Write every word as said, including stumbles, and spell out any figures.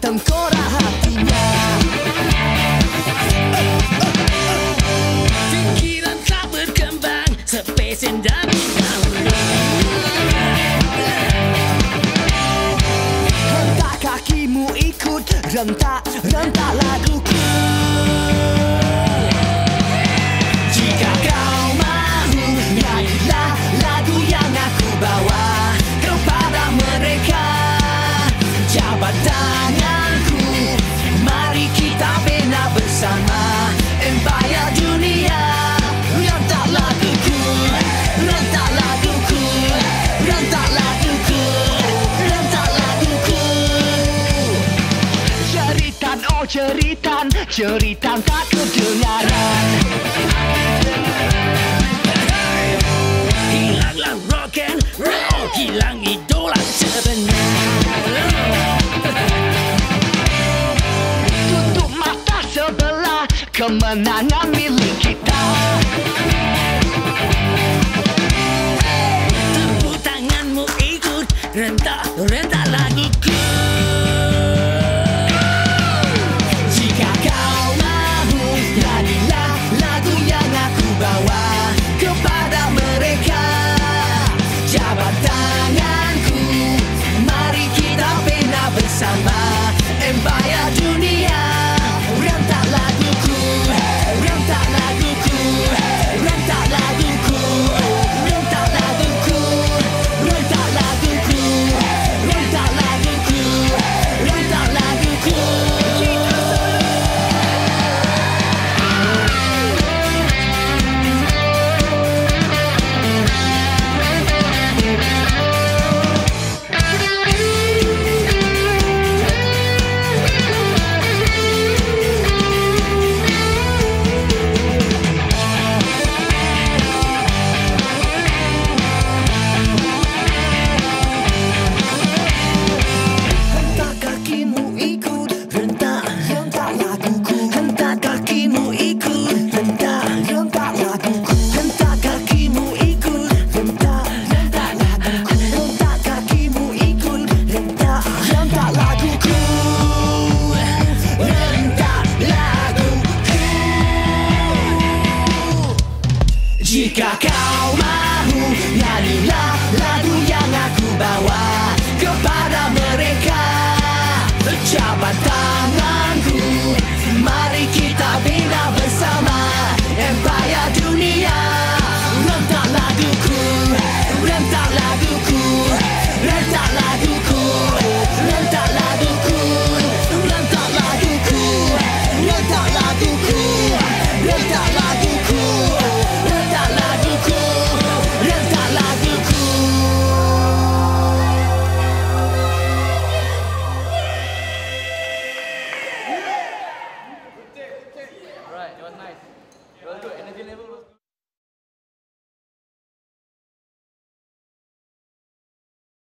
Tengkorak hatinya, fikiran tak berkembang sepesen dari dahulu. Rentak kakimu ikut rentak, rentak laguku. Jika kau mahu, nyanyilah lagu yang aku bawa kepada mereka. Jabat tangan sama empire dunia. Rentak laguku, rentak laguku, rentak laguku, rentak laguku. Ceritan oh ceritan, ceritan tak kedengaran. Hilanglah rock and roll, hilang idola sebenar. Kemenangan milik kita.